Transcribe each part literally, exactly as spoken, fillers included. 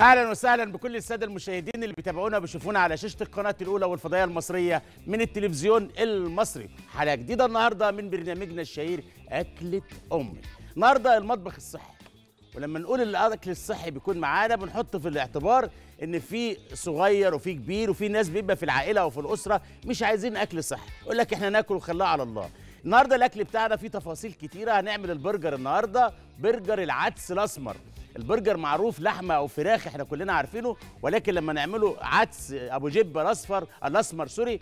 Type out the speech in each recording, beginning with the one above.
اهلا وسهلا بكل الساده المشاهدين اللي بيتابعونا وبيشوفونا على شاشه القناه الاولى والفضائيه المصريه من التلفزيون المصري. حلقه جديده النهارده من برنامجنا الشهير اكله امي. النهارده المطبخ الصحي، ولما نقول الاكل الصحي بيكون معانا بنحط في الاعتبار ان في صغير وفي كبير، وفي ناس بيبقى في العائله وفي الاسره مش عايزين اكل صحي، يقول لك احنا ناكل وخلاه على الله. النهارده الاكل بتاعنا فيه تفاصيل كتيره. هنعمل البرجر النهارده، برجر العدس الاسمر. البرجر معروف لحمه او فراخ، احنا كلنا عارفينه، ولكن لما نعمله عدس ابو جبه الاصفر الاسمر سوري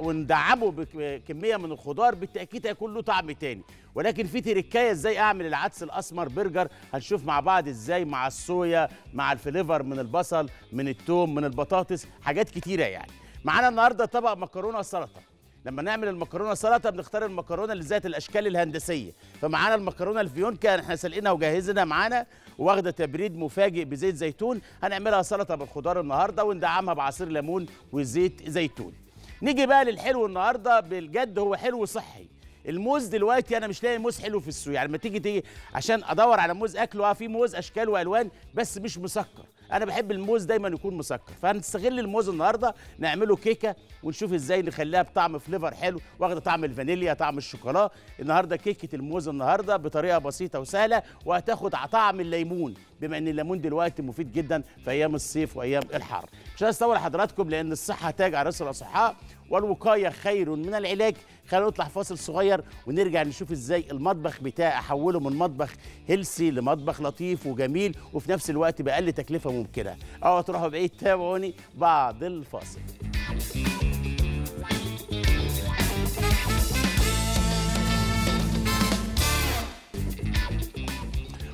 وندعمه بكميه من الخضار بالتاكيد هيكون له طعم تاني. ولكن في تركايه ازاي اعمل العدس الاسمر برجر، هنشوف مع بعض ازاي، مع الصويا، مع الفليفر من البصل، من الثوم، من البطاطس، حاجات كتيره يعني. معانا النهارده طبق مكرونه سلطه. لما نعمل المكرونه سلطه بنختار المكرونه اللي ذات الاشكال الهندسيه، فمعانا المكرونه الفيونكه احنا سالقينها وجاهزينها معانا واخده تبريد مفاجئ بزيت زيتون، هنعملها سلطه بالخضار النهارده وندعمها بعصير ليمون وزيت زيتون. نيجي بقى للحلو النهارده، بالجد هو حلو صحي. الموز دلوقتي انا مش لاقي موز حلو في السوق، يعني لما تيجي تيجي عشان ادور على موز اكله، اه في موز اشكال والوان بس مش مسكر، انا بحب الموز دايما يكون مسكر، فهنستغل الموز النهارده نعمله كيكه ونشوف ازاي نخليها بطعم فليفر حلو، واخده طعم الفانيليا، طعم الشوكولا. النهارده كيكه الموز النهارده بطريقه بسيطه وسهله، وهتاخد طعم الليمون بما ان الليمون دلوقتي مفيد جدا في ايام الصيف وايام الحر. مش عايز اطول حضراتكم لان الصحه تاج عريس الاصحاء والوقايه خير من العلاج. خلينا نطلع فاصل صغير ونرجع نشوف ازاي المطبخ بتاعي احوله من مطبخ هيلسي لمطبخ لطيف وجميل وفي نفس الوقت باقل تكلفه ممكنه. اوعوا تروحوا بعيد، تابعوني بعد الفاصل.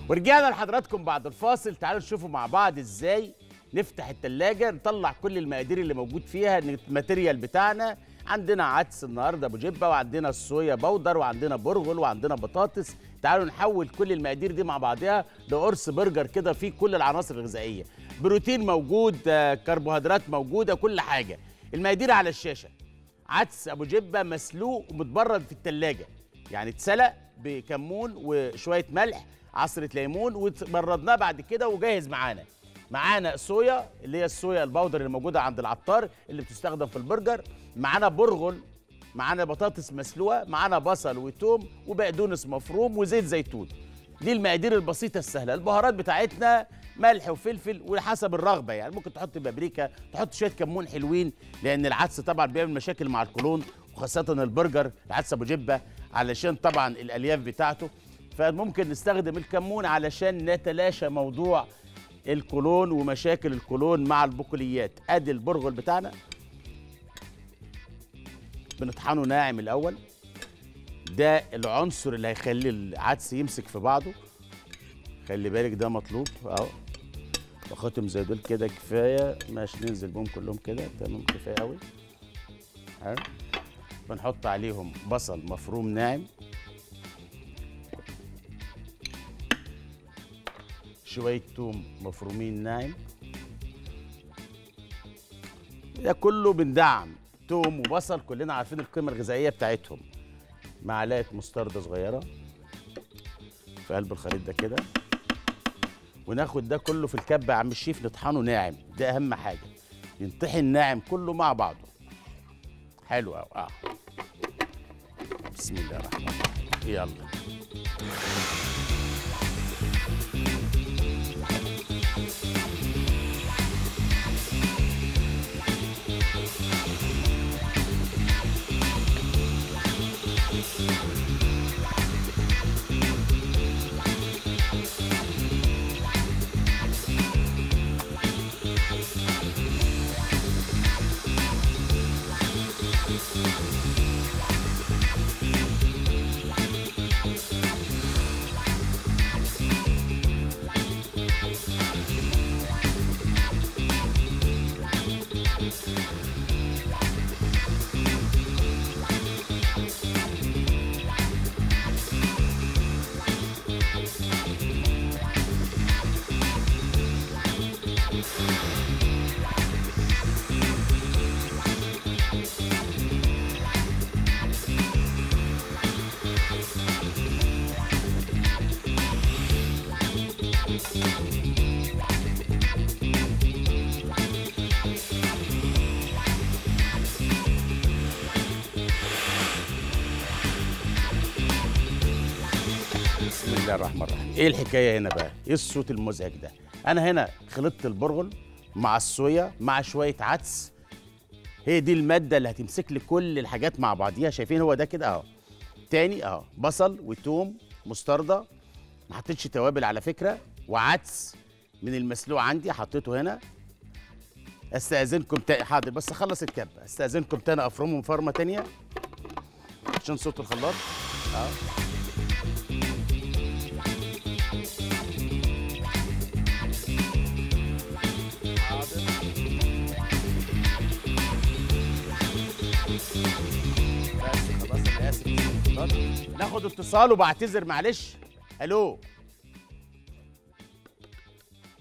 ورجعنا لحضراتكم بعد الفاصل. تعالوا نشوفوا مع بعض ازاي نفتح التلاجة نطلع كل المقادير اللي موجود فيها الماتيريال بتاعنا. عندنا عدس النهارده ابو جبه، وعندنا الصويا بودر، وعندنا برغل، وعندنا بطاطس. تعالوا نحول كل المقادير دي مع بعضها لقرص برجر كده فيه كل العناصر الغذائيه، بروتين موجود، كربوهيدرات موجوده، كل حاجه. المقادير على الشاشه. عدس ابو جبه مسلوق ومتبرد في التلاجة، يعني اتسلق بكمون وشويه ملح، عصره ليمون، وبردناه بعد كده وجاهز معانا. معانا صويا اللي هي الصويا الباودر اللي موجوده عند العطار اللي بتستخدم في البرجر، معانا برغل، معانا بطاطس مسلوقه، معانا بصل وتوم وبقدونس مفروم وزيت زيتون. دي المقادير البسيطه السهله. البهارات بتاعتنا ملح وفلفل وحسب الرغبه، يعني ممكن تحط بابريكا، تحط شويه كمون حلوين لان العدس طبعا بيعمل مشاكل مع القولون وخاصه البرجر العدس ابو جبه علشان طبعا الالياف بتاعته، فممكن نستخدم الكمون علشان نتلاشى موضوع الكولون ومشاكل الكولون مع البقوليات. ادي البرغل بتاعنا بنطحنه ناعم الاول، ده العنصر اللي هيخلي العدس يمسك في بعضه، خلي بالك ده مطلوب اهو. بخاتم زي دول كده كفايه، ماشي ننزل بهم كلهم كده، تمام كفايه قوي. ها بنحط عليهم بصل مفروم ناعم، شوية توم مفرومين ناعم، ده كله بندعم توم وبصل، كلنا عارفين القيمة الغذائية بتاعتهم. معلقة مستردة صغيرة في قلب الخليط ده كده، وناخد ده كله في الكبة يا عم الشيف نطحنه ناعم، ده أهم حاجة ينطحن ناعم كله مع بعضه. حلو أوي. أه بسم الله الرحمن الرحيم. يلا الله الرحمن الرحيم. ايه الحكايه هنا بقى؟ ايه الصوت المزعج ده؟ انا هنا خلطت البرغل مع الصويا مع شويه عدس، هي دي الماده اللي هتمسك لي كل الحاجات مع بعضيها. شايفين هو ده كده اهو، تاني اهو بصل وتوم مستردة، ما حطيتش توابل على فكره، وعدس من المسلوق عندي حطيته هنا. استاذنكم تاني، حاضر بس اخلص الكبه، استاذنكم تاني افرمهم فرمه تانيه عشان صوت الخلاط. اه بس خلاص انا اسف. ناخد اتصال وبعتذر معلش. الو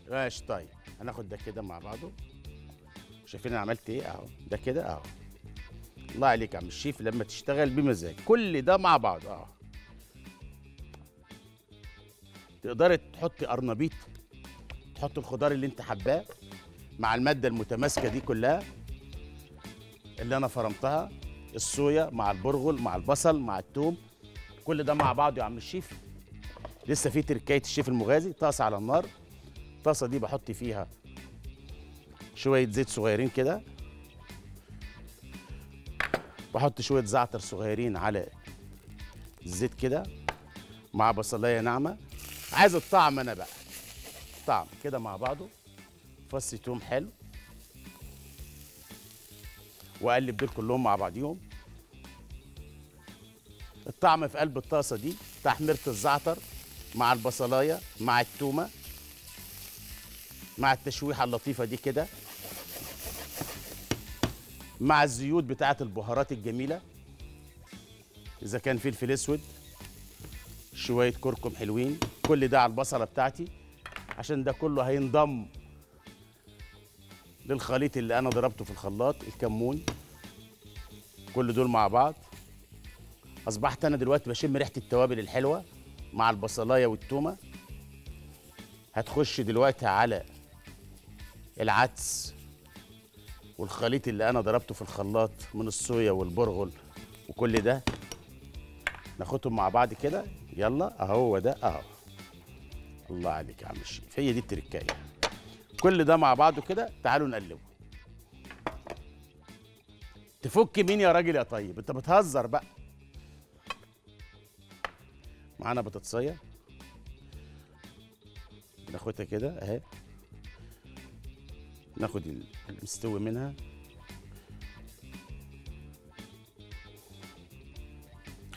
ماشي طيب، هناخد ده كده مع بعضه. شايفين انا عملت ايه اهو، ده كده اهو. الله عليك يا عم الشيف لما تشتغل بمزاج. كل ده مع بعض اه تقدري تحطي قرنبيط، تحطي الخضار اللي انت حباه مع الماده المتماسكه دي كلها اللي انا فرمتها، الصويا مع البرغل مع البصل مع الثوم، كل ده مع بعض يا عم الشيف. لسه في تركايه الشيف المغازي. طاسه على النار، الطاسه دي بحط فيها شويه زيت صغيرين كده، بحط شويه زعتر صغيرين على الزيت كده مع بصلايه ناعمه. عايز الطعم انا بقى، طعم كده مع بعضه، فص توم حلو، واقلب دول كلهم مع بعضيهم. الطعم في قلب الطاسه دي، تحميره الزعتر مع البصلايه مع التومه مع التشويحه اللطيفه دي كده، مع الزيوت بتاعت البهارات الجميلة، إذا كان فلفل أسود، شوية كركم حلوين، كل ده على البصلة بتاعتي، عشان ده كله هينضم للخليط اللي أنا ضربته في الخلاط، الكمون، كل دول مع بعض. أصبحت أنا دلوقتي بشم ريحة التوابل الحلوة مع البصلاية والتومة. هتخش دلوقتي على العدس والخليط اللي انا ضربته في الخلاط من الصويا والبرغل وكل ده، ناخدهم مع بعض كده. يلا اهو ده اهو. الله عليك يا عم الشيف، هي دي التركايه. كل ده مع بعضه كده، تعالوا نقلبه. تفك مين يا راجل يا طيب؟ انت بتهزر بقى. معانا بطاطسيه ناخدها كده اهي، ناخد المستوي منها.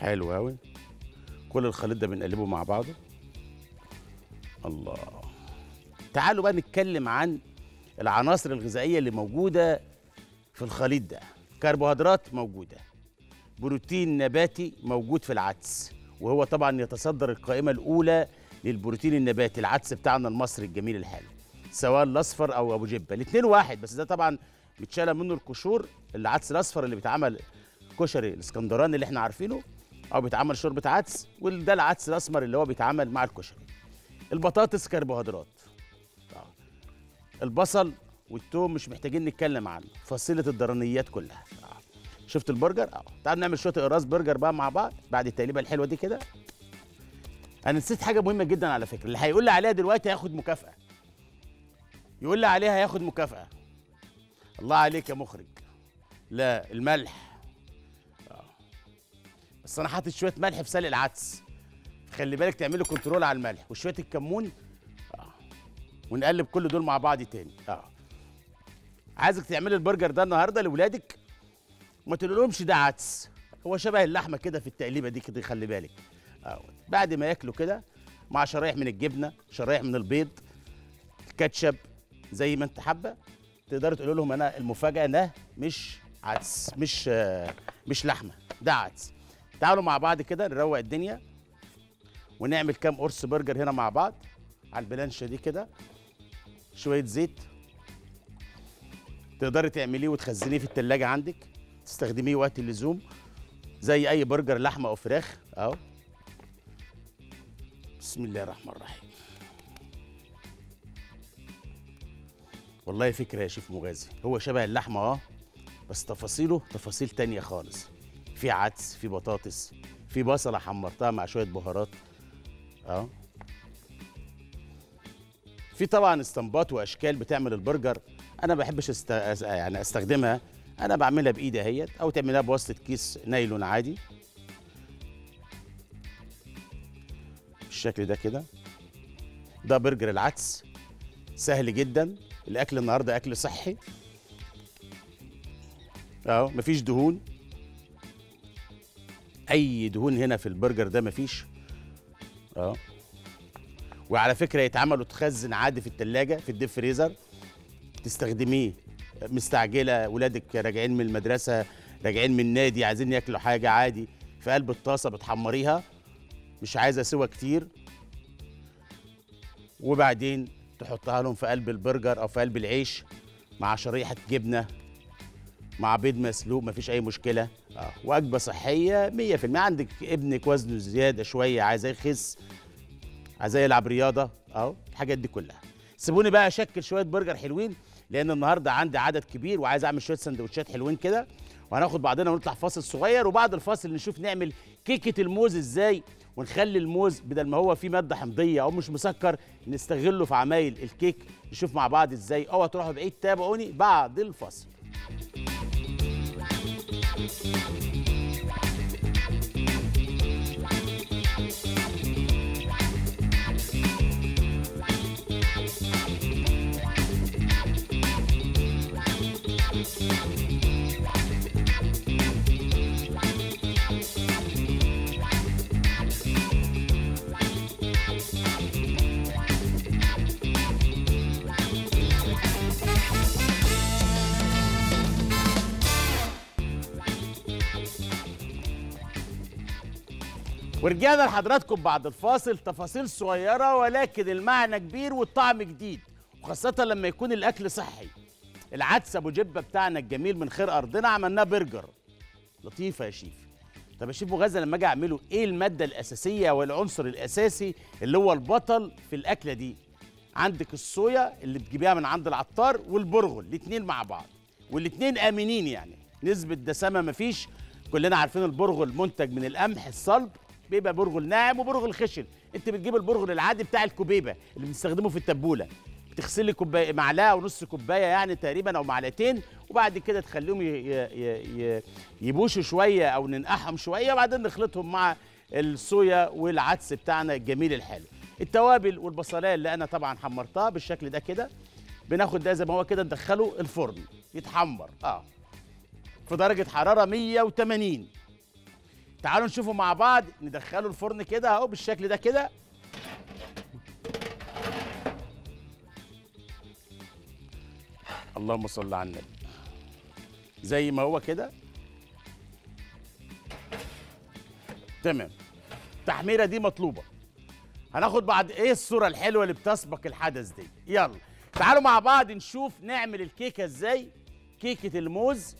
حلو قوي، كل الخليط ده بنقلبه مع بعضه. الله. تعالوا بقى نتكلم عن العناصر الغذائيه اللي موجوده في الخليط ده. كربوهيدرات موجوده، بروتين نباتي موجود في العدس، وهو طبعا يتصدر القائمه الاولى للبروتين النباتي، العدس بتاعنا المصري الجميل الحلو، سواء الاصفر او ابو جبه، الاثنين واحد، بس ده طبعا بيتشال منه القشور. العدس الاصفر اللي بيتعمل كشري الاسكندراني اللي احنا عارفينه، او بيتعمل شوربه عدس، وده العدس الاسمر اللي هو بيتعمل مع الكشري. البطاطس كربوهيدرات. البصل والثوم مش محتاجين نتكلم عنه، فصيله الضرنيات كلها. شفت البرجر اهو. تعال نعمل شويه قراص برجر بقى مع بعض بعد التقليبه الحلوه دي كده. انا نسيت حاجه مهمه جدا على فكره، اللي هيقول لي عليها دلوقتي هياخد مكافاه. يقول لي عليها هياخد مكافأة. الله عليك يا مخرج. لا الملح. آه. بس انا حاطط شوية ملح في سلق العدس، خلي بالك تعملوا كنترول على الملح، وشوية الكمون. آه. ونقلب كل دول مع بعض تاني. اه عايزك تعمل البرجر ده النهارده لولادك، ما تقولهمش ده عدس، هو شبه اللحمة كده في التقليبة دي كده، خلي بالك. آه. بعد ما ياكلوا كده مع شرايح من الجبنة، شرايح من البيض، كاتشب، زي ما انت حابه، تقدر تقول لهم انا المفاجاه ده مش عدس، مش مش لحمه، ده عدس. تعالوا مع بعض كده نروق الدنيا ونعمل كام قرص برجر هنا مع بعض على البلانشه دي كده. شويه زيت تقدري تعمليه وتخزنيه في الثلاجه عندك، تستخدميه وقت اللزوم زي اي برجر لحمه او فراخ اهو. بسم الله الرحمن الرحيم. والله فكرة يا شيف مغازي، هو شبه اللحمة اه بس تفاصيله تفاصيل تانية خالص، في عدس، في بطاطس، في بصلة حمرتها مع شوية بهارات، اه في طبعا استنباط واشكال بتعمل البرجر، انا ما بحبش است... يعني استخدمها، انا بعملها بايدي اهيت، او تعملها بواسطه كيس نايلون عادي بالشكل ده كده. ده برجر العدس سهل جدا، الاكل النهارده اكل صحي اهو، مفيش دهون، اي دهون هنا في البرجر ده مفيش اهو. وعلى فكره يتعمل وتخزن عادي في التلاجة في الديب فريزر، تستخدميه مستعجله، ولادك راجعين من المدرسه، راجعين من النادي، عايزين ياكلوا حاجه عادي، في قلب الطاسه بتحمريها، مش عايزه سوى كتير، وبعدين تحطها لهم في قلب البرجر او في قلب العيش مع شريحه جبنه مع بيض مسلوق، مفيش اي مشكله. اه وجبه صحيه مية في المية. عندك ابنك وزنه زياده شويه، عايز يخس، عايز يلعب رياضه، اهو الحاجات دي كلها. سيبوني بقى اشكل شويه برجر حلوين، لان النهارده عندي عدد كبير وعايز اعمل شويه سندوتشات حلوين كده، وهناخد بعضنا ونطلع فاصل صغير، وبعد الفاصل نشوف نعمل كيكه الموز ازاي، ونخلي الموز بدل ما هو فيه ماده حمضيه او مش مسكر نستغله في عمايل الكيك. نشوف مع بعض ازاي. اوعوا تروحوا بعيد، تابعوني بعد الفاصل. ورجعنا لحضراتكم بعد الفاصل. تفاصيل صغيرة ولكن المعنى كبير والطعم جديد، وخاصة لما يكون الأكل صحي. العدس أبو جبة بتاعنا الجميل من خير أرضنا عملناه برجر لطيفة يا شيف. طب يا شيف بوغازة، لما أجي أعمله إيه المادة الأساسية والعنصر الأساسي اللي هو البطل في الأكلة دي؟ عندك الصويا اللي بتجيبيها من عند العطار والبرغل، الاتنين مع بعض، والاتنين آمنين، يعني نسبة دسامة مفيش. كلنا عارفين البرغل منتج من القمح الصلب، بيبقى برغل ناعم وبرغل خشن. انت بتجيب البرغل العادي بتاع الكبيبه اللي بنستخدمه في التبوله، بتغسلي كوبايه، معلقه ونص كوبايه يعني تقريبا او معلقتين، وبعد كده تخليهم يبوشوا شويه او ننقعهم شويه، وبعدين نخلطهم مع الصويا والعدس بتاعنا الجميل الحلو. التوابل والبصلايه اللي انا طبعا حمرتها بالشكل ده كده، بناخد ده زي ما هو كده ندخله الفرن يتحمر اه في درجه حراره مية وتمانين. تعالوا نشوفوا مع بعض، ندخله الفرن كده اهو بالشكل ده كده. اللهم صل على النبي. زي ما هو كده. تمام. التحميره دي مطلوبه. هناخد بعد ايه الصوره الحلوه اللي بتسبق الحدث دي. يلا تعالوا مع بعض نشوف نعمل الكيكه ازاي، كيكه الموز.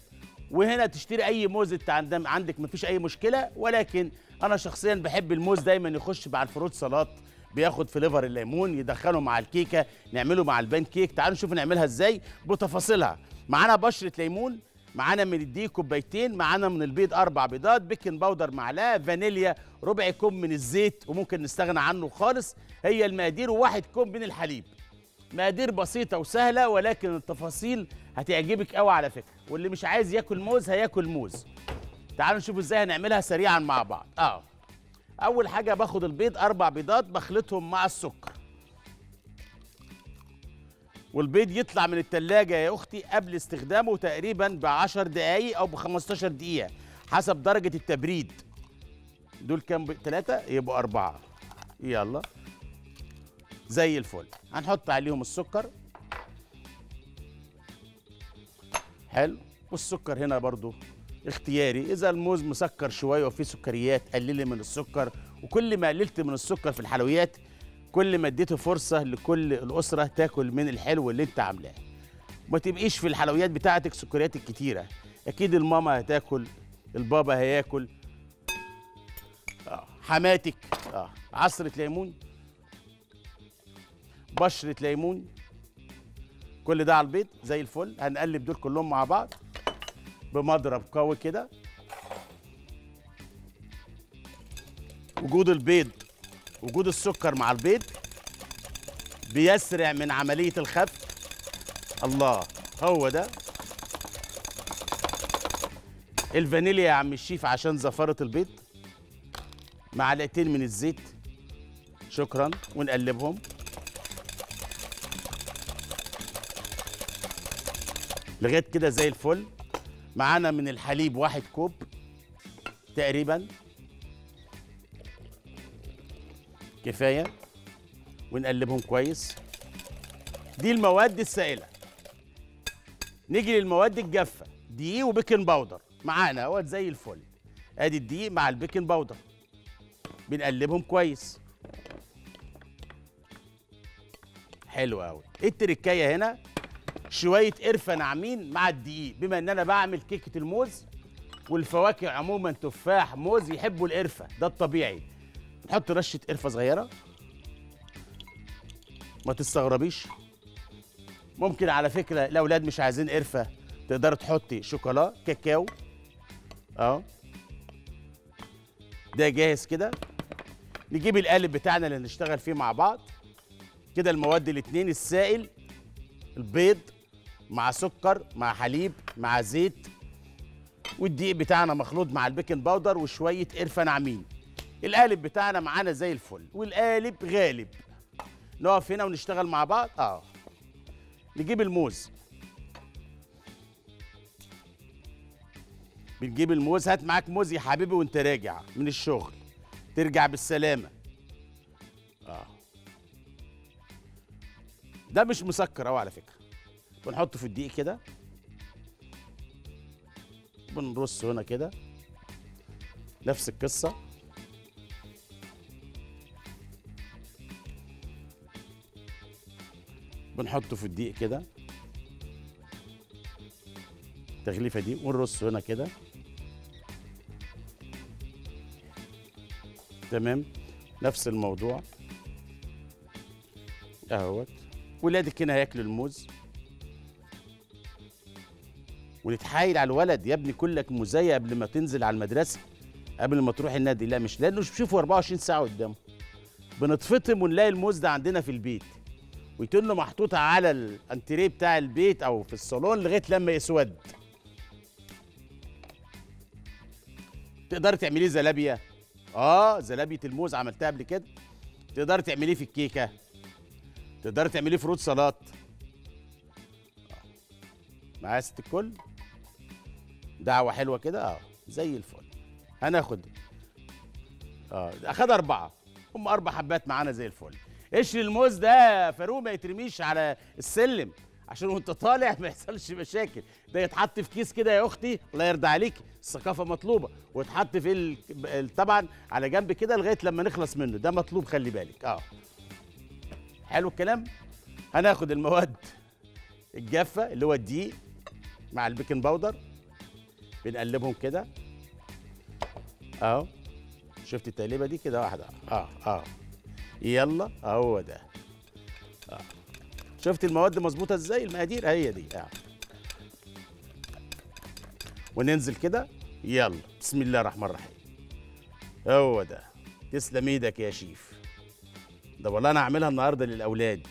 وهنا تشتري اي موز انت عندك، مفيش اي مشكله، ولكن انا شخصيا بحب الموز دايما يخش مع الفروت سلطات، بياخد فليفر الليمون، يدخله مع الكيكه، نعمله مع البان كيك. تعالوا نشوف نعملها ازاي بتفاصيلها. معانا بشره ليمون، معانا من الدقيق كوبايتين، معانا من البيض اربع بيضات، بيكنج باودر معلقه، فانيليا، ربع كوب من الزيت وممكن نستغنى عنه خالص، هي المقادير، وواحد كوب من الحليب. مقادير بسيطه وسهله، ولكن التفاصيل هتعجبك قوي على فكره، واللي مش عايز ياكل موز هياكل موز. تعالوا نشوف ازاي هنعملها سريعا مع بعض. اه اول حاجه باخد البيض اربع بيضات، بخلطهم مع السكر، والبيض يطلع من التلاجة يا اختي قبل استخدامه تقريبا بعشر دقائق او بخمستاشر دقيقه حسب درجه التبريد. دول كام بيض؟ ثلاثه، يبقوا اربعه. يلا زي الفل. هنحط عليهم السكر. حلو. والسكر هنا برضو اختياري، اذا الموز مسكر شويه وفيه سكريات قللي من السكر، وكل ما قللت من السكر في الحلويات كل ما اديته فرصه لكل الاسره تاكل من الحلو اللي انت عاملاه. ما تبقيش في الحلويات بتاعتك سكريات كتيره، اكيد الماما هتاكل، البابا هياكل، حماتك. اه عصره ليمون، بشرة ليمون، كل ده على البيض زي الفل. هنقلب دول كلهم مع بعض بمضرب قوي كده. وجود البيض وجود السكر مع البيض بيسرع من عملية الخفق. الله، هو ده الفانيليا يا عم الشيف عشان زفارة البيض. معلقتين من الزيت، شكرا، ونقلبهم. لغاية كده زي الفل. معانا من الحليب واحد كوب تقريبا، كفاية، ونقلبهم كويس. دي المواد السائلة. نيجي للمواد الجافة، دقيق وبيكنج باودر معانا اهوت زي الفل. ادي الدقيق مع البيكنج باودر، بنقلبهم كويس. حلو قوي. التركايه هنا شويه قرفه ناعمين مع الدقيق، بما ان انا بعمل كيكه الموز والفواكه عموما، تفاح، موز، يحبوا القرفه، ده الطبيعي. نحط رشه قرفه صغيره، ما تستغربيش. ممكن على فكره الاولاد مش عايزين قرفه تقدر تحطي شوكولا، كاكاو. اه ده جاهز كده. نجيب القالب بتاعنا اللي هنشتغل فيه مع بعض كده. المواد الاتنين السائل، البيض مع سكر مع حليب مع زيت، والدقيق بتاعنا مخلوط مع البيكنج باودر وشويه قرفه ناعمين. القالب بتاعنا معانا زي الفل، والقالب غالب. نقف هنا ونشتغل مع بعض. اه نجيب الموز، بنجيب الموز. هات معاك موز يا حبيبي وانت راجع من الشغل، ترجع بالسلامه. اه ده مش مسكر اهو على فكره. بنحطه في الدقيق كده، بنرصه هنا كده، نفس القصه. بنحطه في الدقيق كده، التغليفه دي، ونرصه هنا كده. تمام، نفس الموضوع اهوت. ولادك هنا هياكلوا الموز، ونتحايل على الولد: يا ابني كلك موزيه قبل ما تنزل على المدرسه، قبل ما تروح النادي. لا، مش لانه بيشوفوا أربعة وعشرين ساعه قدامه. بنتفطم ونلاقي الموز ده عندنا في البيت، ويكون له محطوط على الانتريه بتاع البيت او في الصالون لغايه لما يسود. تقدري تعمليه زلابيه. اه زلابيه الموز عملتها قبل كده. تقدري تعمليه في الكيكه، تقدري تعمليه فروت سلطات. معايا ست الكل؟ دعوه حلوه كده. اه زي الفل. هناخد اه اخد اربعه، هم اربع حبات معانا زي الفل. قشر الموز ده فاروق ما يترميش على السلم، عشان وانت طالع ما يحصلش مشاكل. ده يتحط في كيس كده يا اختي، الله يرضى عليكي، الثقافه مطلوبه. ويتحط في ال... طبعا على جنب كده لغايه لما نخلص منه، ده مطلوب، خلي بالك. اه حلو الكلام. هناخد المواد الجافه اللي هو الدقيق مع البيكنج باودر، بنقلبهم كده اهو. شفت التقليبه دي كده؟ واحده. اه اه يلا اهو ده. آه. شفت المواد مظبوطه ازاي؟ المقادير هي دي. آه. وننزل كده. يلا بسم الله الرحمن الرحيم. هو ده. تسلم ايدك يا شيف. ده والله انا هعملها النهارده للاولاد،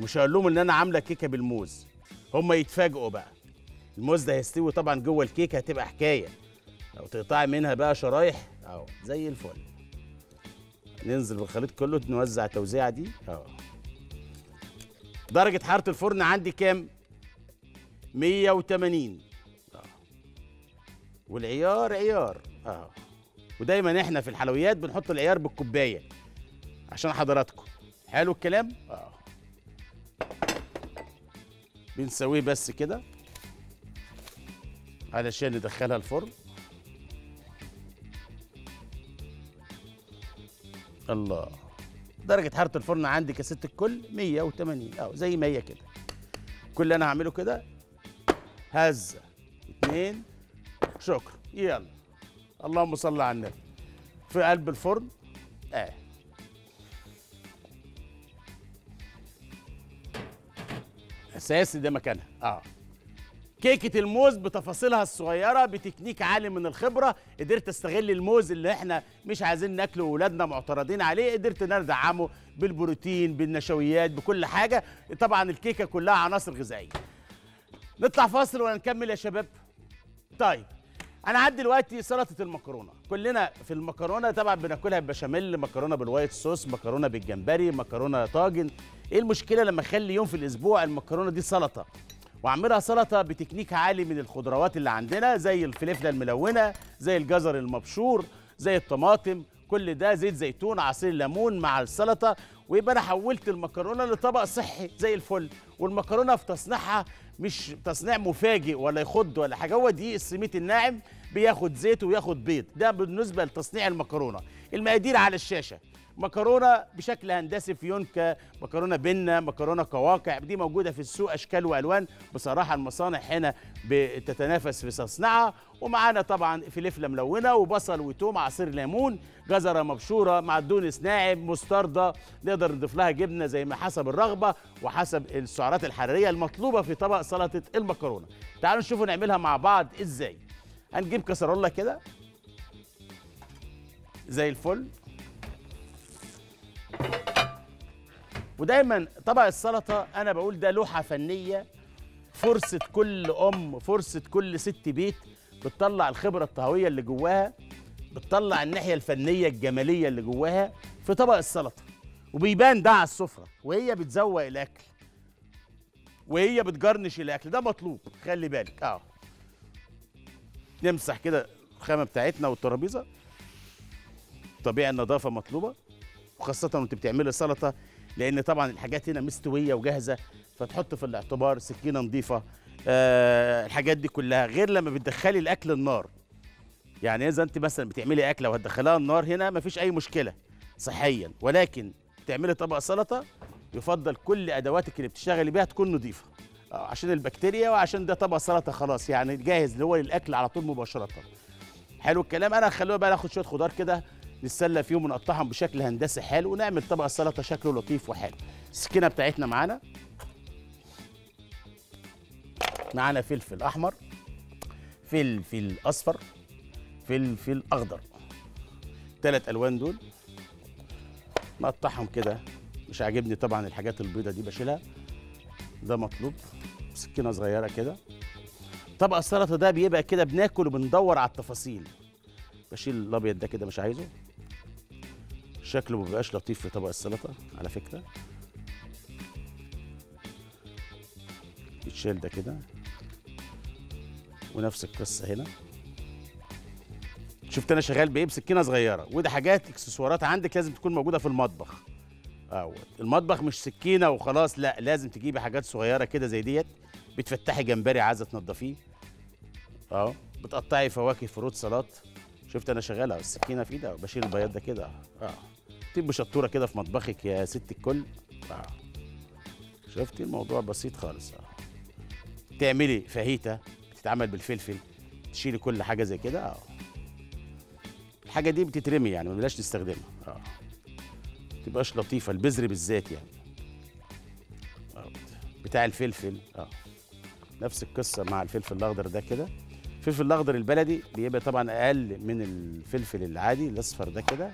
مش هقول لهم ان انا عامله كيكه بالموز، هم يتفاجئوا بقى. الموز ده هيستوي طبعا جوه الكيكه، هتبقى حكايه. لو تقطعي منها بقى شرايح اهو زي الفل. ننزل بالخليط كله، نوزع التوزيعه دي اهو. درجه حراره الفرن عندي كام؟ مية وتمانين. اه والعيار عيار. اه ودايما احنا في الحلويات بنحط العيار بالكوبايه عشان حضراتكم. حلو الكلام. اه بنسويه بس كده علشان ندخلها الفرن. الله، درجة حرارة الفرن عندي يا ست الكل مية وتمانين اهو زي ما هي كده. كل اللي انا هعمله كده هزة اتنين، شكرا. يلا اللهم صل على النبي. في قلب الفرن اهي. اساسي ده مكانها. اه كيكه الموز بتفاصيلها الصغيره بتكنيك عالي من الخبره، قدرت استغل الموز اللي احنا مش عايزين ناكله واولادنا معترضين عليه، قدرت ان انا ادعمه بالبروتين بالنشويات بكل حاجه. طبعا الكيكه كلها عناصر غذائيه. نطلع فاصل ولا نكمل يا شباب؟ طيب انا عندي دلوقتي سلطه المكرونه، كلنا في المكرونه طبعا بناكلها ببشاميل، مكرونه بالوايت صوص، مكرونه بالجمبري، مكرونه طاجن. ايه المشكله لما اخلي يوم في الاسبوع المكرونه دي سلطه واعملها سلطه بتكنيك عالي من الخضروات اللي عندنا، زي الفلفله الملونه، زي الجزر المبشور، زي الطماطم، كل ده، زيت زيتون، عصير ليمون مع السلطه، ويبقى انا حولت المكرونه لطبق صحي زي الفل. والمكرونه في تصنيعها مش تصنيع مفاجئ ولا يخض ولا حاجه، هو دقيق السميد الناعم بياخد زيت وياخد بيض، ده بالنسبه لتصنيع المكرونه. المقادير على الشاشه، مكرونه بشكل هندسي فيونكه، مكرونه بنه، مكرونه قواقع، دي موجوده في السوق اشكال والوان، بصراحه المصانع هنا بتتنافس في تصنيعها. ومعانا طبعا فلفله ملونه وبصل وتوم، عصير ليمون، جزره مبشوره، معدونس ناعم، مستردة، نقدر نضيف لها جبنه زي ما حسب الرغبه وحسب السعرات الحراريه المطلوبه في طبق سلطه المكرونه. تعالوا نشوفوا نعملها مع بعض ازاي. هنجيب كسرولة كده زي الفل. ودايما طبق السلطه انا بقول ده لوحه فنيه، فرصه كل ام، فرصه كل ست بيت، بتطلع الخبره الطهويه اللي جواها، بتطلع الناحيه الفنيه الجماليه اللي جواها في طبق السلطه، وبيبان ده على السفره وهي بتزوق الاكل وهي بتجرنش الاكل، ده مطلوب خلي بالك. اه نمسح كده الخامه بتاعتنا والترابيزه، طبيعي النظافه مطلوبه، وخاصه وانت بتعملي سلطه، لان طبعا الحاجات هنا مستويه وجاهزه، فتحط في الاعتبار سكينه نظيفه، أه الحاجات دي كلها، غير لما بتدخلي الاكل النار. يعني اذا انت مثلا بتعملي اكله وهتدخلها النار هنا مفيش اي مشكله صحيا، ولكن تعملي طبق سلطه يفضل كل ادواتك اللي بتشتغلي بيها تكون نظيفه، عشان البكتيريا وعشان ده طبق سلطه خلاص يعني جاهز اللي هو للاكل على طول مباشره. حلو الكلام. انا هخليها بقى ناخد شويه خضار كده نتسلى فيهم ونقطعهم بشكل هندسي حلو، ونعمل طبق السلطه شكله لطيف وحلو. السكينه بتاعتنا معانا، معانا فلفل احمر، فلفل اصفر، فلفل اخضر، ثلاث الوان دول نقطعهم كده. مش عاجبني طبعا الحاجات البيضه دي بشيلها، ده مطلوب، سكينه صغيره كده. طبق السلطه ده بيبقى كده بناكل وبندور على التفاصيل. بشيل الابيض ده كده مش عايزه، شكله ما بيبقاش لطيف في طبق السلطه على فكره، يتشال ده كده، ونفس القصه هنا. شفت انا شغال بايه؟ بسكينه صغيره. وده حاجات اكسسوارات عندك لازم تكون موجوده في المطبخ. اه المطبخ مش سكينه وخلاص، لا لازم تجيبي حاجات صغيره كده زي ديت. بتفتحي جمبري عايزه تنضفيه، اه بتقطعي فواكه، فروت، سلطات. شفت انا شغاله السكينه في ايدها، وبشيل البياض ده كده. اه تبقى شطوره كده في مطبخك يا ست الكل. اه شفتي الموضوع بسيط خالص. اه تعملي فاهيتا بتتعمل بالفلفل، تشيلي كل حاجه زي كده. اه الحاجه دي بتترمي يعني ما بلاش نستخدمها، اه تبقاش لطيفه، البذر بالذات يعني. اه بتاع الفلفل، اه نفس القصه مع الفلفل الاخضر ده كده. الفلفل الاخضر البلدي بيبقى طبعا اقل من الفلفل العادي الاصفر ده كده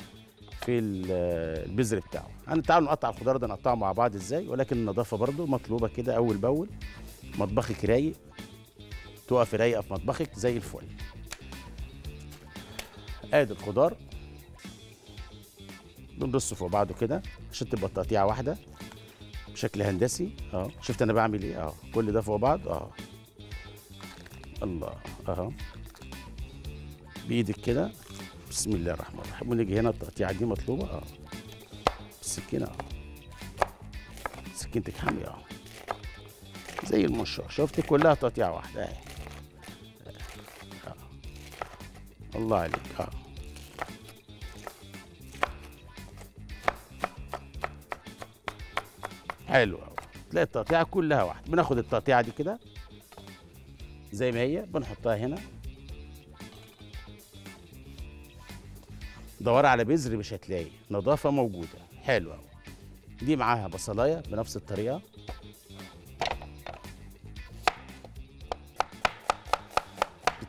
في البذر بتاعه. تعالوا نقطع الخضار ده، نقطعه مع بعض ازاي، ولكن النظافه برده مطلوبه كده اول باول. مطبخك رايق، تقفي رايقه في مطبخك زي الفل. ادي الخضار بنرصه فوق بعضه كده عشان تبقى التقطيعه واحده بشكل هندسي. اه شفت انا بعمل ايه؟ اه كل ده فوق بعض. اه الله اهو بايدك كده، بسم الله الرحمن الرحيم. ونيجي هنا التقطيعه دي مطلوبه، اه بالسكينه، اه سكينتك حاميه، اه زي المنشار. شفت كلها تقطيعه واحده اهي. الله عليك. اه حلو اهو، تلاقي التقطيعه كلها واحده. بناخد التقطيعه دي كده زي ما هي بنحطها هنا، دور على بذر مش هتلاقي، نظافه موجوده. حلو قوي. دي معاها بصلايه بنفس الطريقه،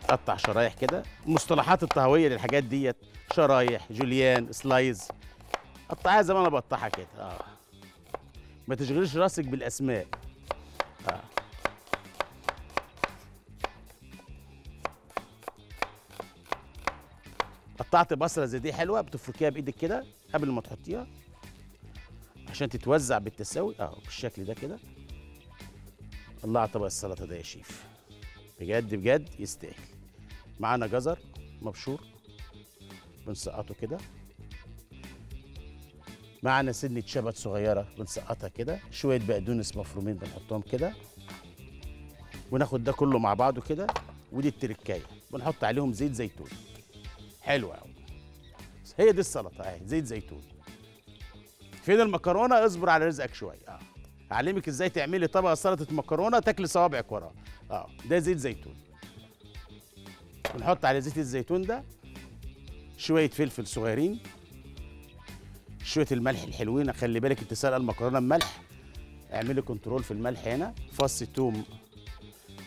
تقطع شرايح كده. مصطلحات الطهويه للحاجات ديت شرايح، جوليان، سلايز، قطعها زي ما انا بقطعها كده. اه ما تشغلش راسك بالاسماء. اه قطعت بصله زي دي حلوه، بتفركيها بايدك كده قبل ما تحطيها عشان تتوزع بالتساوي اهو بالشكل ده كده. الله على طبق السلطه ده يا شيف، بجد بجد يستاهل. معانا جزر مبشور بنسقطه كده، معانا سنه شبت صغيره بنسقطها كده، شويه بقدونس مفرومين بنحطهم كده، وناخد ده كله مع بعضه كده. ودي التركايه، بنحط عليهم زيت زيتون حلوه قوي. هي دي السلطه اهي، زيت زيتون. فين المكرونه؟ اصبر على رزقك شويه. اه اعلمك ازاي تعملي طبقه سلطه مكرونه تاكلي صوابعك وراها. اه ده زيت زيتون، بنحط على زيت الزيتون ده شويه فلفل صغيرين، شويه الملح الحلوين. خلي بالك انت سالقه المكرونه بملح، اعملي كنترول في الملح هنا. فص توم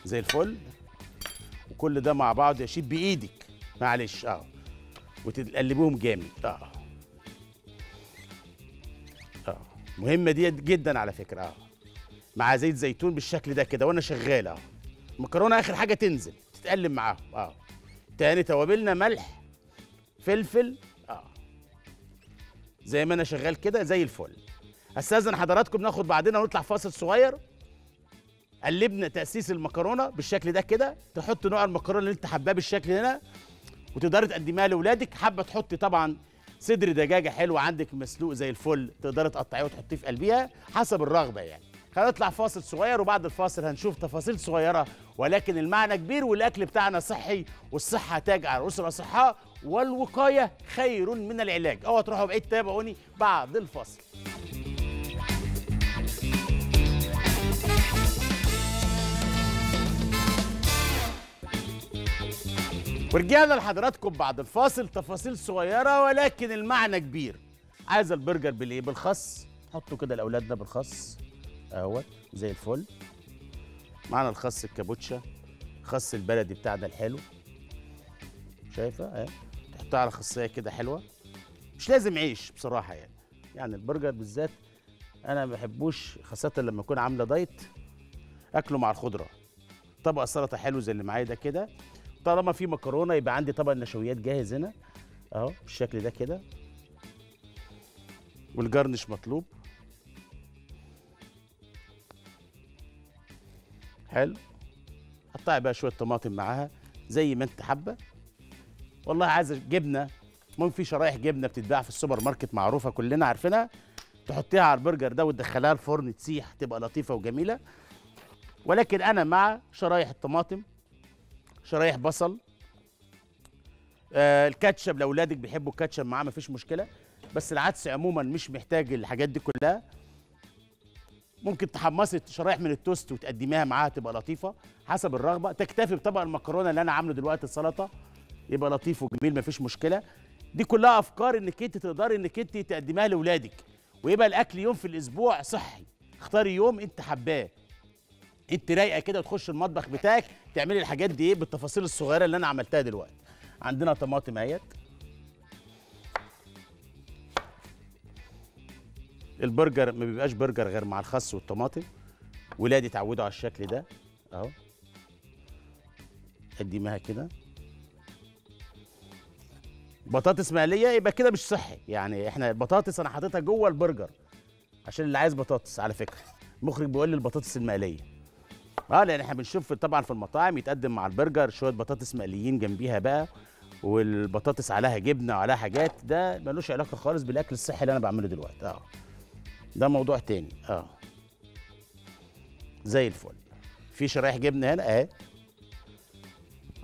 زي الفل، وكل ده مع بعض يا شيف بايدك معلش. اه وتقلبوهم جامد. اه اه مهمه دي جدا على فكره. اه مع زيت زيتون بالشكل ده كده وانا شغال. اه المكرونه اخر حاجه تنزل تتقلب معاهم. اه تاني توابلنا ملح فلفل. اه زي ما انا شغال كده زي الفل. استاذن حضراتكم ناخد بعضنا ونطلع فاصل صغير. قلبنا تاسيس المكرونه بالشكل ده كده. تحط نوع المكرونه اللي انت حباه بالشكل هنا، وتقدري تقدميها لاولادك. حابه تحطي طبعا صدر دجاجه حلو عندك مسلوق زي الفل، تقدري تقطعيه وتحطيه في قلبيها حسب الرغبه يعني. خلينا نطلع فاصل صغير، وبعد الفاصل هنشوف تفاصيل صغيره ولكن المعنى كبير، والاكل بتاعنا صحي، والصحه تاج على رؤوس الاصحاء، والوقايه خير من العلاج. اوعوا تروحوا بعيد، تابعوني بعد الفاصل. ورجعنا لحضراتكم بعد الفاصل. تفاصيل صغيرة ولكن المعنى كبير. عايزة البرجر بالايه؟ بالخس. حطوا كده لأولادنا بالخس اهوت زي الفل. معانا الخس الكابوتشا، خس البلدي بتاعنا الحلو، شايفة اهي. تحطها على خصية كده حلوة، مش لازم عيش بصراحة يعني. يعني البرجر بالذات أنا ما بحبوش، خاصة لما أكون عاملة دايت، أكله مع الخضرة. طبق سلطة حلو زي اللي معايا ده كده. طالما في مكرونه يبقى عندي طبق النشويات جاهز هنا اهو بالشكل ده كده، والجرنش مطلوب حلو. قطعي بقى شويه طماطم معاها زي ما انت حابه. والله عايزه جبنه، ممكن في شرايح جبنه بتتباع في السوبر ماركت معروفه كلنا عارفينها، تحطيها على البرجر ده وتدخليها الفرن تسيح، تبقى لطيفه وجميله. ولكن انا مع شرايح الطماطم، شرايح بصل، آه الكاتشب لاولادك بيحبوا الكاتشب معاه مفيش مشكله، بس العدس عموما مش محتاج الحاجات دي كلها. ممكن تحمصي شرايح من التوست وتقدميها معاها تبقى لطيفه حسب الرغبه. تكتفي بطبق المكرونه اللي انا عامله دلوقتي السلطه، يبقى لطيف وجميل مفيش مشكله. دي كلها افكار انك انت تقدري انك انت تقدميها لاولادك، ويبقى الاكل يوم في الاسبوع صحي. اختاري يوم انت حباه، انت رايقه كده وتخش المطبخ بتاعك تعملي الحاجات دي ايه بالتفاصيل الصغيره اللي انا عملتها دلوقتي. عندنا طماطم اهيت، البرجر ما بيبقاش برجر غير مع الخس والطماطم. ولادي اتعودوا على الشكل ده اهو، قدمها كده. بطاطس مقليه يبقى كده مش صحي يعني. احنا البطاطس انا حاططها جوه البرجر عشان اللي عايز بطاطس. على فكره المخرج بيقول لي البطاطس المقليه، اه لان احنا بنشوف طبعا في المطاعم يتقدم مع البرجر شويه بطاطس مقليين جنبيها بقى، والبطاطس عليها جبنه وعليها حاجات. ده ملوش علاقه خالص بالاكل الصحي اللي انا بعمله دلوقتي. اه ده موضوع تاني. اه زي الفل. في شرايح جبنه هنا اهي،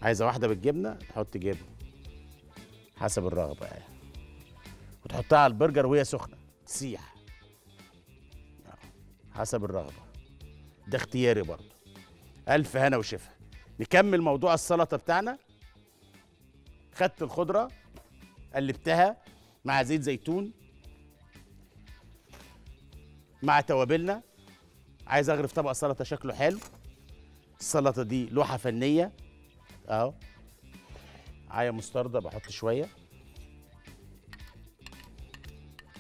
عايزه واحده بالجبنه تحط جبنه حسب الرغبه اهي، وتحطها على البرجر وهي سخنه تسيح حسب الرغبه. ده اختياري برضه. ألف هنا وشفا. نكمل موضوع السلطة بتاعنا. خدت الخضرة قلبتها مع زيت زيتون مع توابلنا. عايز أغرف طبق سلطة شكله حلو. السلطة دي لوحة فنية أهو، معايا مستردة، بحط شويه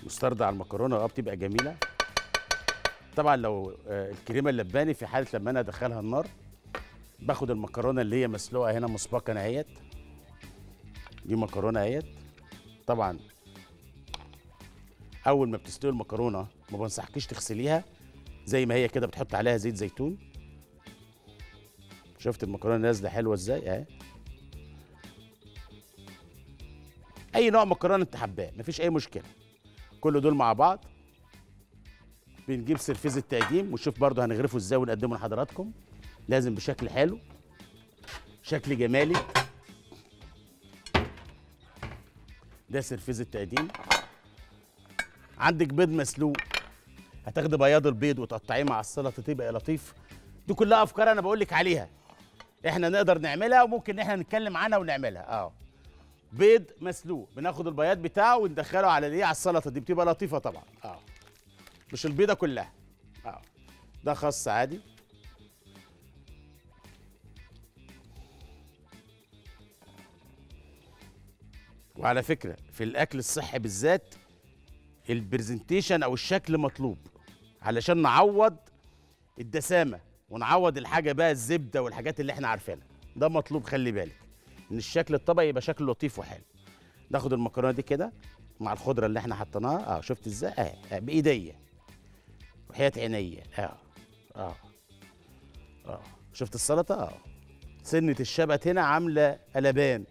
مستردة على المكرونه اه بتبقى جميله. طبعا لو الكريمه اللباني في حاله لما انا ادخلها النار، باخد المكرونه اللي هي مسلوقه هنا مسبقا اهيت، دي مكرونه اهيت. طبعا اول ما بتستوي المكرونه ما بنصحكيش تغسليها، زي ما هي كده بتحط عليها زيت زيتون. شفت المكرونه نازله حلوه ازاي اهي. اي نوع مكرونه انت حباه مفيش اي مشكله، كل دول مع بعض. بنجيب سرفيز التقديم ونشوف برضه هنغرفه ازاي ونقدمه لحضراتكم. لازم بشكل حلو، شكل جمالي. ده سرفيز التقديم. عندك بيض مسلوق، هتاخدي بياض البيض وتقطعيه مع السلطه تبقى لطيف. دي كلها افكار انا بقول لك عليها، احنا نقدر نعملها وممكن احنا نتكلم عنها ونعملها. اه بيض مسلوق بناخد البياض بتاعه وندخله على الايه، على السلطه دي، بتبقى لطيفه طبعا. اه مش البيضه كلها. اه ده خس عادي. وعلى فكره في الاكل الصحي بالذات البرزنتيشن او الشكل مطلوب، علشان نعوض الدسامه ونعوض الحاجه بقى الزبده والحاجات اللي احنا عارفينها. ده مطلوب، خلي بالك ان الشكل الطبقي يبقى شكل لطيف وحلو. ناخد المكرونه دي كده مع الخضره اللي احنا حطيناها. اه شفت ازاي اه بايديا وحياه عينيا. اه اه اه شفت السلطه. اه سنه الشبت هنا عامله قلبان،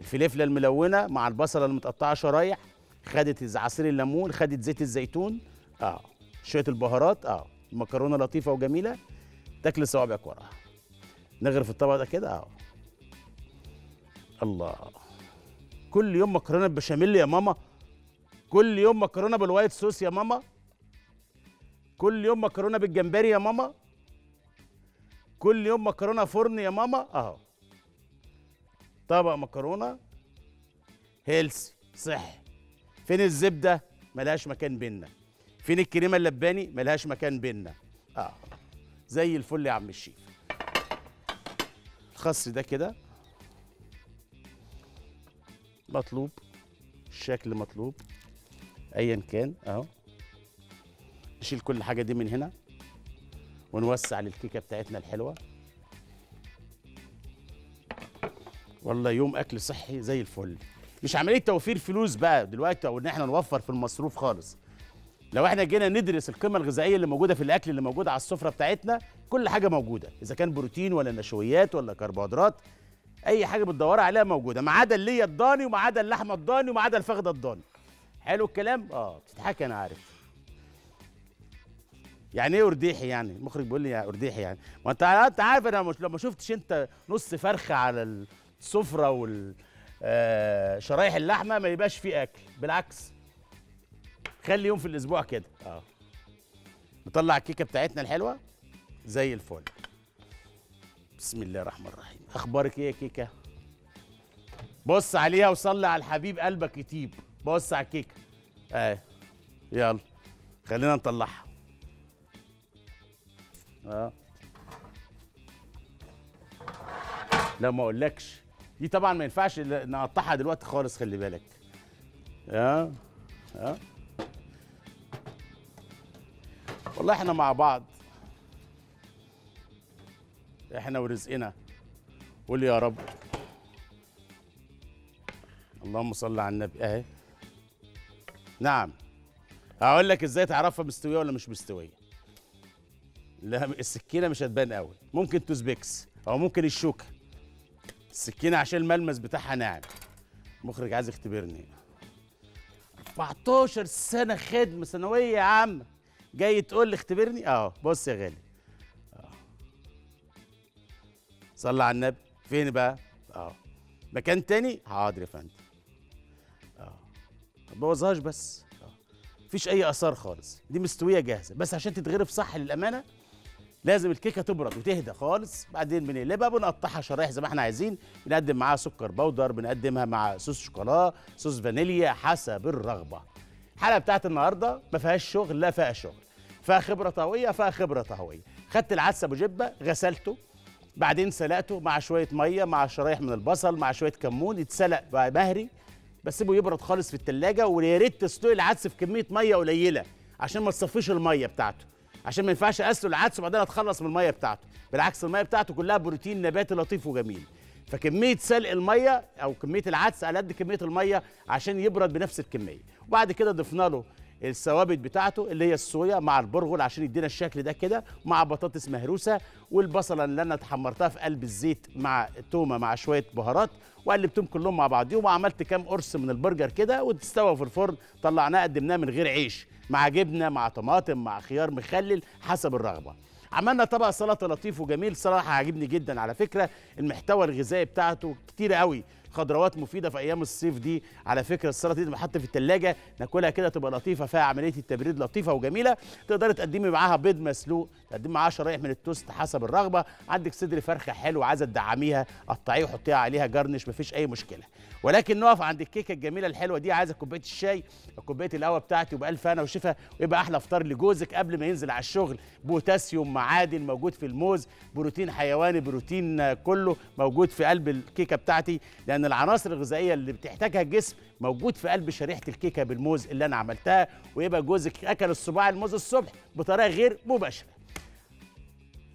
الفلفله الملونه مع البصله المتقطعه شرايح، خدت عصير الليمون، خدت زيت الزيتون، اه شويه البهارات. اه المكرونه لطيفه وجميله، تاكل صوابعك وراها. نغرف الطبق ده كده. اه الله، كل يوم مكرونه بشاميل يا ماما، كل يوم مكرونه بالوايت صوص يا ماما، كل يوم مكرونه بالجمبري يا ماما، كل يوم مكرونه فرن يا ماما. اهو طبق مكرونه هيلثي صحي. فين الزبده؟ ملهاش مكان بينا. فين الكريمه اللباني؟ ملهاش مكان بينا. اه زي الفل يا عم الشيف. الخس ده كده مطلوب، الشكل مطلوب ايا كان. اهو نشيل كل حاجه دي من هنا ونوسع للكيكه بتاعتنا الحلوه. والله يوم اكل صحي زي الفل. مش عمليه توفير فلوس بقى دلوقتي او ان احنا نوفر في المصروف خالص. لو احنا جينا ندرس القيمه الغذائيه اللي موجوده في الاكل اللي موجوده على السفره بتاعتنا، كل حاجه موجوده، اذا كان بروتين ولا نشويات ولا كربوهيدرات، اي حاجه بتدور عليها موجوده، ما عدا اللي الضاني وما عدا اللحمه الضاني وما عدا الفخده الضاني. حلو الكلام. اه بتضحكي انا عارف. يعني ايه ارديحي؟ يعني المخرج بيقول لي يعني ارديحي، يعني ما انت انت عارف انا مش... لو ما شفتش انت نص فرخه على السفره وال آه شرايح اللحمه ما يبقاش فيه اكل، بالعكس خلي يوم في الاسبوع كده. اه نطلع الكيكه بتاعتنا الحلوه زي الفل. بسم الله الرحمن الرحيم. اخبارك ايه يا كيكه؟ بص عليها وصلي على الحبيب قلبك يطيب. بص على الكيكه اهي. يلا خلينا نطلعها. اه لا ما اقولكش، دي طبعا ما ينفعش نقطعها دلوقتي خالص، خلي بالك. اه اه والله احنا مع بعض، احنا ورزقنا. قول يا رب، اللهم صل على النبي. اهي نعم، هقول لك ازاي تعرفها مستويه ولا مش مستويه. لا السكينه مش هتبان قوي، ممكن توزبيكس او ممكن الشوكه. السكينه عشان الملمس بتاعها ناعم. المخرج عايز يختبرني. أربعتاشر سنه خدمه ثانويه يا عم، جاي تقول لي اختبرني؟ اه بص يا غالي. اه صلى على النبي. فين بقى؟ اه مكان تاني؟ حاضر يا فندم. اه ما تبوظهاش بس. اه مفيش اي اثار خالص، دي مستويه جاهزه، بس عشان تتغرف صح للامانه لازم الكيكه تبرد وتهدى خالص. بعدين بنقلبها بنقطعها شرايح زي ما احنا عايزين، بنقدم معاها سكر بودر، بنقدمها مع صوص شوكولا، صوص فانيليا حسب الرغبه. الحلقه بتاعت النهارده ما فيهاش شغل، لا فيها شغل، فيها خبره طهويه، فيها خبره طهويه. خدت العدس ابو جبه غسلته بعدين سلقته مع شويه ميه مع شرايح من البصل مع شويه كمون، يتسلق بقى مهري، بسيبه يبرد خالص في الثلاجه. ويا ريت تسلقي العدس في كميه ميه قليله عشان ما تصفيش الميه بتاعته، عشان ما ينفعش اسلق العدس وبعدين اتخلص من الميه بتاعته، بالعكس الميه بتاعته كلها بروتين نباتي لطيف وجميل. فكميه سلق الميه او كميه العدس على قد كميه الميه عشان يبرد بنفس الكميه. وبعد كده ضفنا له الثوابت بتاعته اللي هي الصويا مع البرغل عشان يدينا الشكل ده كده، مع بطاطس مهروسه والبصله اللي انا اتحمرتها في قلب الزيت مع تومه مع شويه بهارات، وقلبتهم كلهم مع بعضيهم، وعملت كام قرص من البرجر كده وتستوى في الفرن. طلعناه قدمناه من غير عيش، مع جبنه مع طماطم مع خيار مخلل حسب الرغبه. عملنا طبق سلطه لطيف وجميل صراحه عاجبني جدا على فكره، المحتوى الغذائي بتاعته كتير قوي، خضروات مفيده في ايام الصيف دي على فكره. السلطه دي بنحطها في الثلاجه ناكلها كده تبقى لطيفه، فيها عمليه التبريد لطيفه وجميله. تقدري تقدمي معاها بيض مسلوق، تقدمي معاها شرايح من التوست حسب الرغبه. عندك صدر فرخه حلو عايزه تدعميها قطعيه وحطيها عليها جرنش، مفيش اي مشكله. ولكن نقف عند الكيكه الجميله الحلوه دي، عايزه كوبايه الشاي كوبايه القهوه بتاعتي وبألف هنا وشفا، ويبقى احلى فطار لجوزك قبل ما ينزل على الشغل. بوتاسيوم معادن موجود في الموز، بروتين حيواني، بروتين كله موجود في قلب الكيكه بتاعتي، لان العناصر الغذائيه اللي بتحتاجها الجسم موجود في قلب شريحه الكيكه بالموز اللي انا عملتها. ويبقى جوزك اكل الصباع الموز الصبح بطريقه غير مباشره.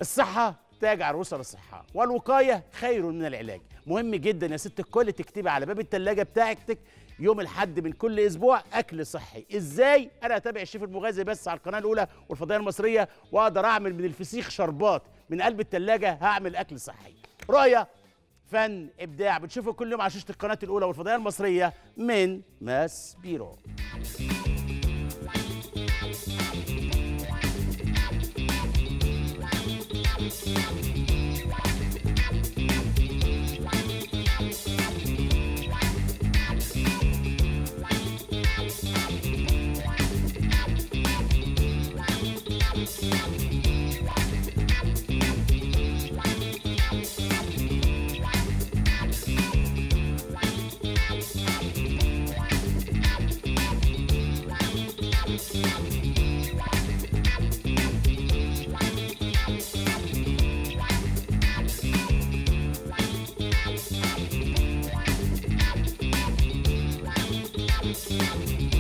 الصحه تاج عروسه للصحه، والوقايه خير من العلاج. مهم جدا يا ست الكل تكتبي على باب الثلاجه بتاعتك يوم الاحد من كل اسبوع اكل صحي. ازاي؟ انا اتابع الشيف المغازي بس على القناه الاولى والفضائيه المصريه، واقدر اعمل من الفسيخ شربات، من قلب الثلاجه هعمل اكل صحي. رؤيه فن إبداع بتشوفه كل يوم على شاشة القناة الأولى والفضائية المصرية من ماسبيرو. We'll be right back.